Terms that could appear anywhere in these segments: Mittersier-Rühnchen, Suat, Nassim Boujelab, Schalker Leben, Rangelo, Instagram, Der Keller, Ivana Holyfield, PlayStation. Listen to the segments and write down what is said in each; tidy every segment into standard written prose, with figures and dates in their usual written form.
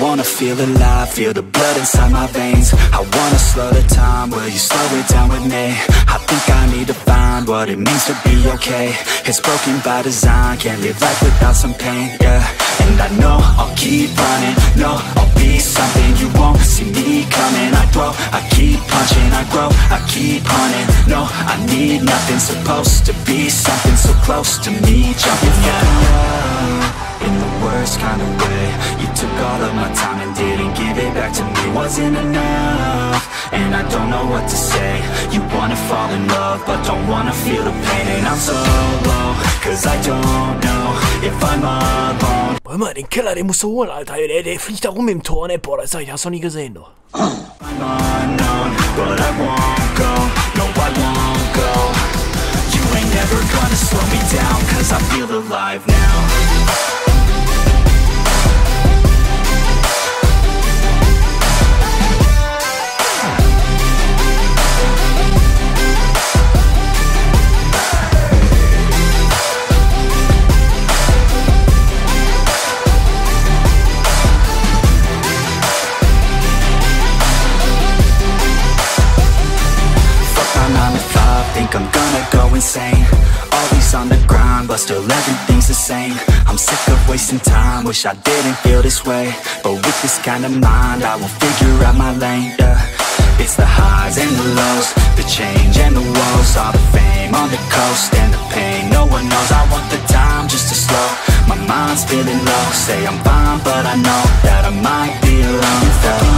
wanna feel alive, feel the blood inside my veins. I wanna slow the time, will you slow it down with me? I think I need to find what it means to be okay. It's broken by design, can't live life without some pain, yeah. And I know I'll keep running, no, I'll be something you won't see me coming. I grow, I keep punching, I grow, I keep hunting. No, I need nothing, supposed to be something so close to me, jumping out. In the worst kind of way, you took all of my time and didn't give it back to me. Wasn't enough, and I don't know what to say. You wanna fall in love, but don't wanna feel the pain. And I'm so low, cause I don't know if I'm alone. Boah, immer den Keller, den musst du holen, Alter. Der fliegt da rum im Tor, ne? Boah, das hab ich noch nie gesehen, doch. I'm unknown, but I won't go. No, I won't go. You ain't never gonna slow me down, cause I feel alive now. I'm gonna go insane. Always on the grind, but still everything's the same. I'm sick of wasting time, wish I didn't feel this way. But with this kind of mind, I will figure out my lane, yeah. It's the highs and the lows, the change and the woes. All the fame on the coast and the pain, no one knows. I want the time just to slow, my mind's feeling low. Say I'm fine, but I know that I might be alone, though.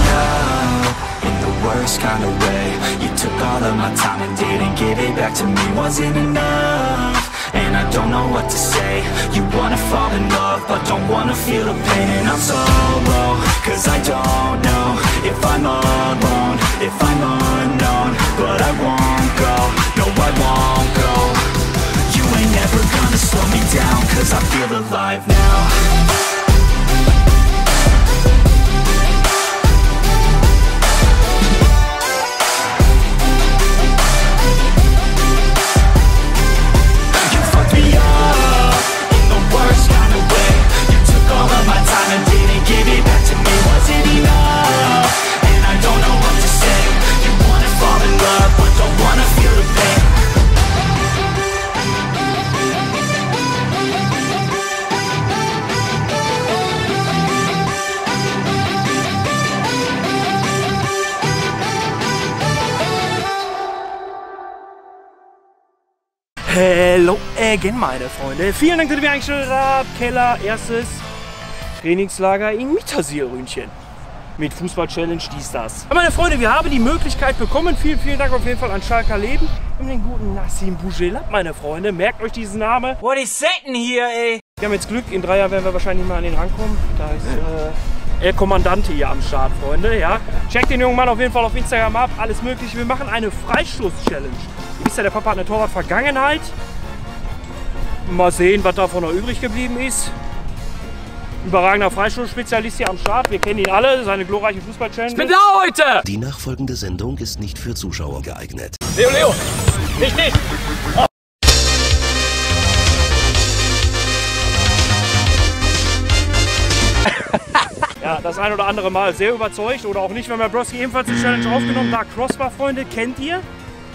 Worst kind of way, you took all of my time and didn't give it back to me. Wasn't enough, and I don't know what to say. You wanna fall in love, but don't wanna feel the pain. And I'm so low, cause I don't know if I'm alone, if I'm unknown. But I won't go, no I won't go. You ain't never gonna slow me down, cause I feel alive now. Hello again, meine Freunde. Vielen Dank, dass ihr eingeschaltet habt. Keller, erstes Trainingslager in Mittersier-Rühnchen. Mit Fußball-Challenge, dies, das. Aber meine Freunde, wir haben die Möglichkeit bekommen. Vielen, vielen Dank auf jeden Fall an Schalker Leben und den guten Nassim Boujelab, meine Freunde. Merkt euch diesen Namen. What is setting hier, ey? Wir haben jetzt Glück. In 3 Jahren werden wir wahrscheinlich mal an den rankommen. Da ist El Kommandante hier am Start, Freunde. Ja. Checkt den jungen Mann auf jeden Fall auf Instagram ab. Alles Mögliche. Wir machen eine Freistoß-Challenge. Ihr wisst ja, der Papa hat eine Torwart-Vergangenheit. Mal sehen, was davon noch übrig geblieben ist. Überragender Freistoßspezialist hier am Start. Wir kennen ihn alle, seine glorreiche Fußball-Challenge. Ich bin da heute! Die nachfolgende Sendung ist nicht für Zuschauer geeignet. Leo, Leo! Nicht, nicht! Oh. Ja, das ein oder andere Mal sehr überzeugt oder auch nicht, wenn wir Broski ebenfalls die Challenge aufgenommen hat. Crossbar, Freunde, kennt ihr?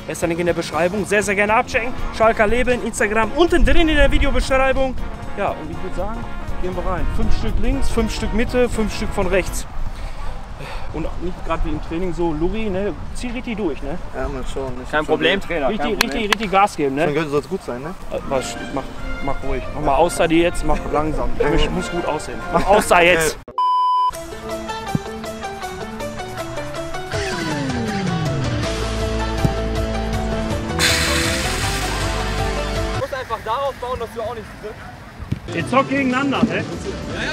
Erster Link in der Beschreibung. Sehr, sehr gerne abchecken. Schalker Leben, Instagram unten drin in der Videobeschreibung. Ja, und ich würde sagen, gehen wir rein. 5 Stück links, 5 Stück Mitte, 5 Stück von rechts. Und nicht gerade wie im Training so, Luri, ne? Zieh richtig durch, ne? Ja, man schon. Kein Problem, Trainer. Richtig Gas geben, ne? Dann könnte es gut sein, ne? Was, mach ruhig. Mach mal außer die jetzt, mach langsam. Ich muss gut aussehen. Mach außer jetzt. Darauf bauen, dass wir auch nicht sind. Ihr zockt gegeneinander, ne? Ja, ja.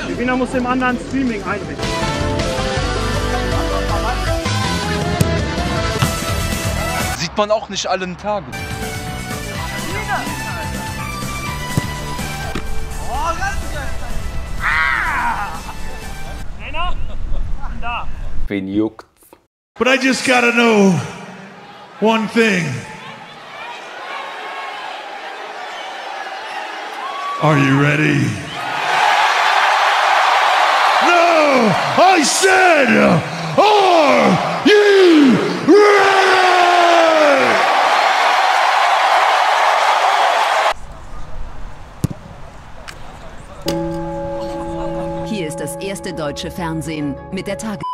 Der Gewinner muss dem anderen Streaming einrichten. Sieht man auch nicht allen Tagen. Oh, ganz geil! Ah! Trainer, da. Bin juckt. But I just gotta know one thing. Are you ready? No! I said, are you ready? Hier ist das erste deutsche Fernsehen mit der Tagesschau.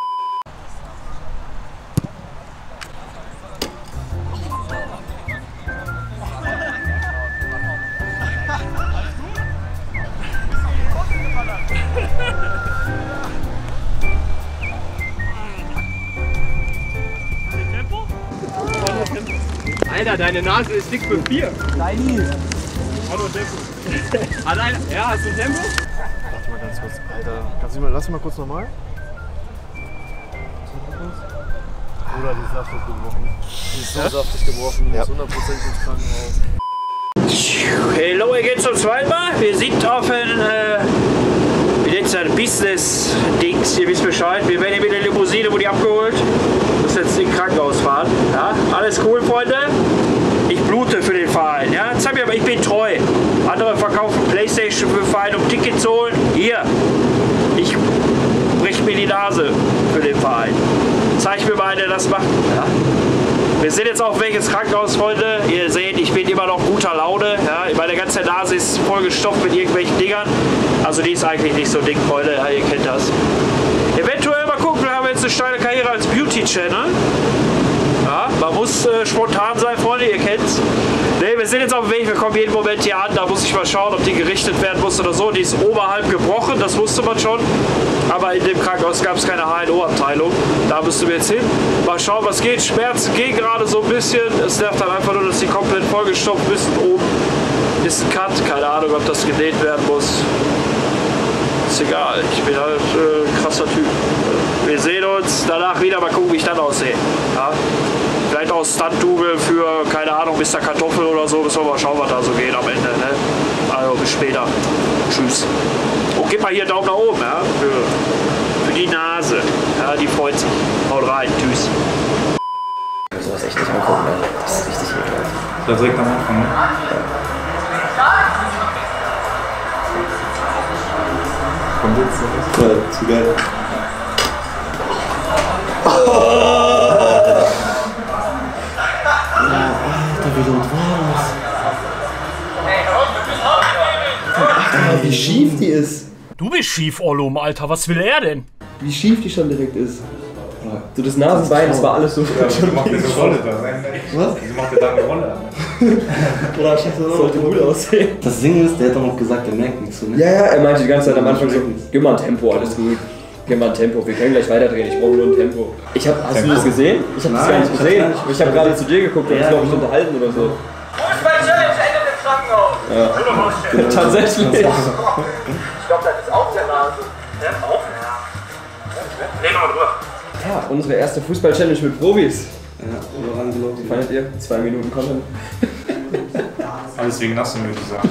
Alter, deine Nase ist dick für Bier. Nein. Hallo Tempo. Allein, ja, hast du ein Tempo? Warte mal ganz kurz, Alter. Kannst du mal, lass mal kurz nochmal. Oder die ist saftig gebrochen. Die ist so saftig gebrochen, die ist 100% ins Krankenhaus. Hello, ihr geht zum zweiten Mal. Wir sind auf ein Business-Dings. Ihr wisst Bescheid. Wir werden hier mit der Limousine, wo die abgeholt. Jetzt in den Krankenhaus fahren. Ja? Alles cool, Freunde. Ich blute für den Verein. Ja? Jetzt hab ich, aber ich bin treu. Andere verkaufen Playstation für den Verein, um Tickets zu holen. Hier. Ich brech mir die Nase für den Verein. Zeig mir mal, der das macht. Ja? Wir sind jetzt auf welches Krankenhaus, Freunde. Ihr seht, ich bin immer noch guter Laune. Ja? Meine ganze Nase ist vollgestopft mit irgendwelchen Dingern. Also die ist eigentlich nicht so dick, Freunde. Ja, ihr kennt das. Eventuell mal gucken, haben wir jetzt eine steile Karriere als Beauty-Channel. Ja, man muss spontan sein, Freunde, ihr kennt's. Ne, wir sind jetzt auf dem Weg, wir kommen jeden Moment hier an, da muss ich mal schauen, ob die gerichtet werden muss oder so. Die ist oberhalb gebrochen, das wusste man schon. Aber in dem Krankenhaus gab es keine HNO-Abteilung. Da müssen wir jetzt hin. Mal schauen, was geht. Schmerzen gehen gerade so ein bisschen. Es nervt dann einfach nur, dass die komplett vollgestopft ist. Oben ist ein Cut, keine Ahnung, ob das genäht werden muss. Ist egal, ich bin halt ein krasser Typ. Wir sehen uns danach wieder, mal gucken, wie ich dann aussehe. Ja? Vielleicht auch Stunt-Double für, keine Ahnung, Mr. Kartoffel oder so. Müssen wir mal schauen, was da so geht am Ende. Ne? Also bis später. Tschüss. Und gib mal hier einen Daumen nach oben, ja? Für die Nase. Ja, die freut sich. Haut rein. Tschüss. Ich muss sowas echt nicht angucken, ne? Das ist richtig ekelhaft. Da direkt am Anfang, ne? Ja, zu geil. Oh. Alter, wie laut war das? Wie schief die ist. Du bist schief, Ollum, Alter. Was will er denn? Wie schief die schon direkt ist. So das Nasenbein, das war alles so. Ja, sie macht eine Rolle da. Was? Sie macht ja da eine Rolle. Oder ich dachte, das sollte cool aussehen. Das Ding ist, der hat doch noch gesagt, der merkt nichts. Ne? Ja, ja, er meinte die ganze Zeit am Anfang so, gib mal ein Tempo, alles gut. Gib mal ein Tempo, wir können gleich weiterdrehen, ich brauche nur ein Tempo. Ich hab, hast du das gesehen? Ich hab das gar nicht gesehen. Ich hab gerade zu dir geguckt und uns, glaube ich, unterhalten oder so. Fußball-Challenge, endet im Krankenhaus. Ja. Ja. Tatsächlich. Ich glaube, das ist auch der Nase. Der ist auch der Nase. Nehmen wir mal drüber. Ja, unsere erste Fußball-Challenge mit Profis. Ja, oder Rangelo, wie fandet ihr? 2 Minuten Content. Alles wegen Nassim, würde ich sagen.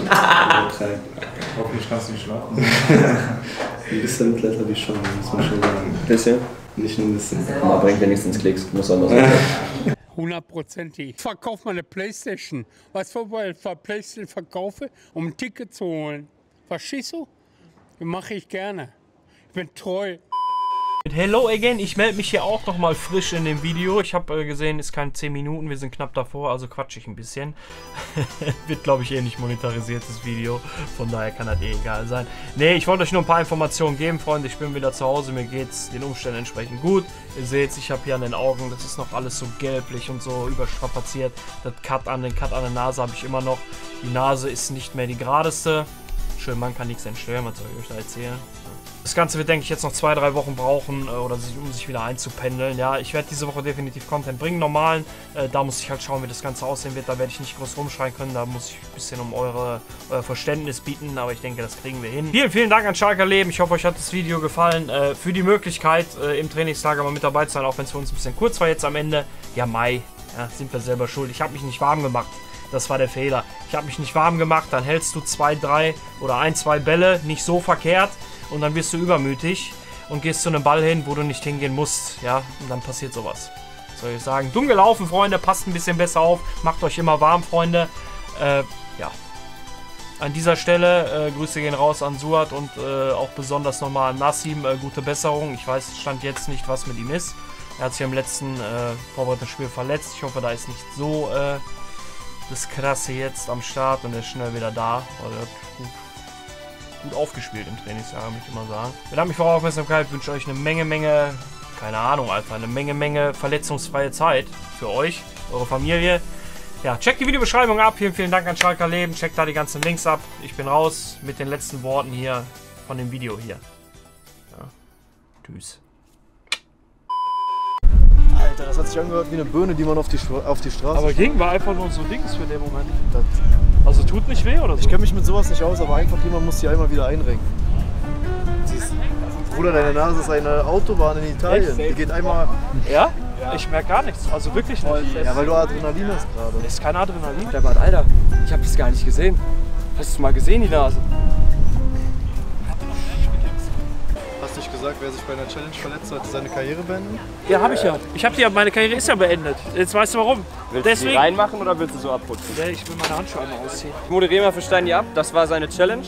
Hoffentlich kannst du nicht schlafen. Ein bisschen Kletter wie schon, muss man schon sagen. Ein bisschen? Nicht nur ein bisschen. Man bringt wenigstens Klicks, muss auch noch sein. 100%ig. Verkauf mal eine Playstation. Was für eine Playstation verkaufe, um ein Ticket zu holen. Verstehst du? Das mache ich gerne. Ich bin treu. Hello again, ich melde mich hier auch nochmal frisch in dem Video. Ich habe gesehen, ist kein 10 Minuten, wir sind knapp davor, also quatsch ich ein bisschen. Wird, glaube ich, eh nicht monetarisiert, das Video, von daher kann das eh egal sein. Ne, ich wollte euch nur ein paar Informationen geben, Freunde, ich bin wieder zu Hause, mir geht's den Umständen entsprechend gut. Ihr seht, ich habe hier an den Augen, das ist noch alles so gelblich und so überstrapaziert. Das Cut an der Nase habe ich immer noch. Die Nase ist nicht mehr die geradeste. Schön, man kann nichts entstellen, was soll ich euch da erzählen? Das Ganze wird, denke ich, jetzt noch 2-3 Wochen brauchen, oder um sich wieder einzupendeln. Ja, ich werde diese Woche definitiv Content bringen, normalen. Da muss ich halt schauen, wie das Ganze aussehen wird. Da werde ich nicht groß rumschreien können. Da muss ich ein bisschen um euer Verständnis bieten. Aber ich denke, das kriegen wir hin. Vielen, vielen Dank an Schalker Leben. Ich hoffe, euch hat das Video gefallen. Für die Möglichkeit, im Trainingslager mal mit dabei zu sein. Auch wenn es für uns ein bisschen kurz war jetzt am Ende. Ja, Mai. Ja, sind wir selber schuld. Ich habe mich nicht warm gemacht. Das war der Fehler. Ich habe mich nicht warm gemacht. Dann hältst du 2, 3 oder 1, 2 Bälle. Nicht so verkehrt. Und dann wirst du übermütig und gehst zu einem Ball hin, wo du nicht hingehen musst, ja, und dann passiert sowas. Was soll ich sagen? Dumm gelaufen, Freunde, passt ein bisschen besser auf, macht euch immer warm, Freunde, ja. An dieser Stelle Grüße gehen raus an Suat und auch besonders nochmal an Nassim. Gute Besserung. Ich weiß, stand jetzt nicht, was mit ihm ist. Er hat sich im letzten Vorbereitungsspiel verletzt. Ich hoffe, da ist nicht so das Krasse jetzt am Start und er ist schnell wieder da. Er hat gut aufgespielt im Trainingslager, möchte ich mal sagen. Bedanke mich für eure Aufmerksamkeit. Wünsche euch eine Menge, keine Ahnung, Alter, eine Menge verletzungsfreie Zeit für euch, eure Familie. Ja, checkt die Videobeschreibung ab. Vielen Dank an Schalker Leben. Checkt da die ganzen Links ab. Ich bin raus mit den letzten Worten hier von dem Video hier. Ja. Tschüss. Alter, das hat sich angehört wie eine Birne, die man auf die Straße. Aber ging war einfach nur so Dings für den Moment. Das also tut nicht weh oder so? Ich kenne mich mit sowas nicht aus, aber einfach jemand muss die einmal wieder einrenken. Bruder, deine Nase ist eine Autobahn in Italien. Die geht einmal. Ja? Ja. Ich merke gar nichts, also wirklich nicht. Ja, weil du Adrenalin hast gerade. Das ist kein Adrenalin. Alter, ich habe das gar nicht gesehen. Hast du mal gesehen, die Nase? Hast du nicht gesagt, wer sich bei einer Challenge verletzt hat, seine Karriere beendet? Ja, habe ich ja. Meine Karriere ist ja beendet. Jetzt weißt du warum. Willst du die reinmachen oder willst du so abputzen? Ja, ich will meine Handschuhe einmal ausziehen. Ich moderiere mal für Steini ab, das war seine Challenge.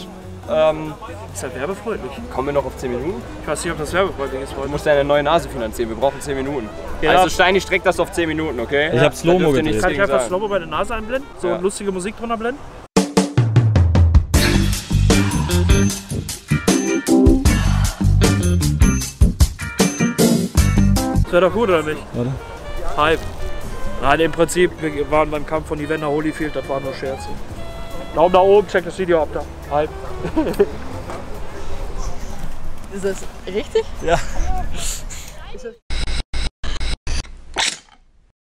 Ist halt werbefreundlich. Kommen wir noch auf 10 Minuten? Ich weiß nicht, ob das werbefreundlich ist. Du musst deine neue Nase finanzieren, wir brauchen 10 Minuten. Ja. Also Steini streckt das auf 10 Minuten, okay? Ich hab Slow-Mo gedreht. Kann ich einfach Slow-Mo bei der Nase einblenden? So ja. Lustige Musik drunter blenden? Das wäre doch gut, oder nicht? Warte. Hype. Nein, im Prinzip, wir waren beim Kampf von Ivana Holyfield, das waren nur Scherze. Daumen nach oben, check das Video ab da. Halb. Ist das richtig? Ja.